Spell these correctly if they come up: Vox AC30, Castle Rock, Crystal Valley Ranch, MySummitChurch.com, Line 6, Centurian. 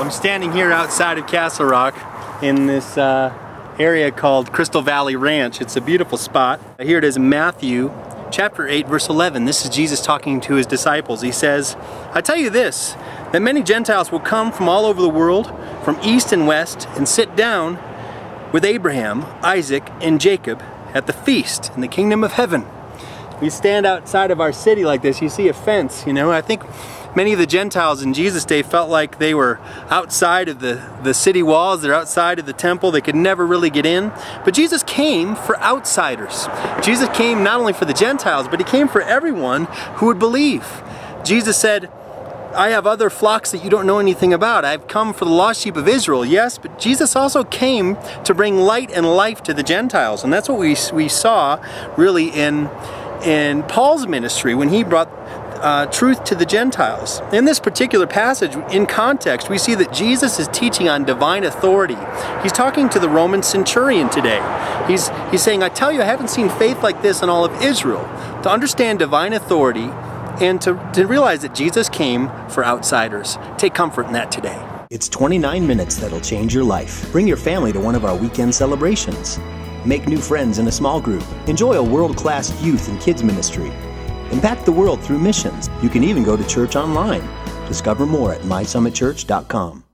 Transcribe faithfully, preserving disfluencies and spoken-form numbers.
I'm standing here outside of Castle Rock in this uh, area called Crystal Valley Ranch. It's a beautiful spot. Here it is in Matthew chapter eight verse eleven. This is Jesus talking to his disciples. He says, "I tell you this, that many Gentiles will come from all over the world, from east and west, and sit down with Abraham, Isaac, and Jacob at the feast in the kingdom of heaven." We stand outside of our city like this, you see a fence, you know. I think many of the Gentiles in Jesus' day felt like they were outside of the, the city walls, they're outside of the temple, they could never really get in. But Jesus came for outsiders. Jesus came not only for the Gentiles, but he came for everyone who would believe. Jesus said, "I have other flocks that you don't know anything about. I've come for the lost sheep of Israel." Yes, but Jesus also came to bring light and life to the Gentiles. And that's what we, we saw really in, in Paul's ministry when he brought uh, truth to the Gentiles. In this particular passage, in context, we see that Jesus is teaching on divine authority. He's talking to the Roman centurion today. He's, he's saying, "I tell you, I haven't seen faith like this in all of Israel." To understand divine authority, and to, to realize that Jesus came for outsiders. Take comfort in that today. It's twenty-nine minutes that'll change your life. Bring your family to one of our weekend celebrations. Make new friends in a small group. Enjoy a world-class youth and kids ministry. Impact the world through missions. You can even go to church online. Discover more at my summit church dot com.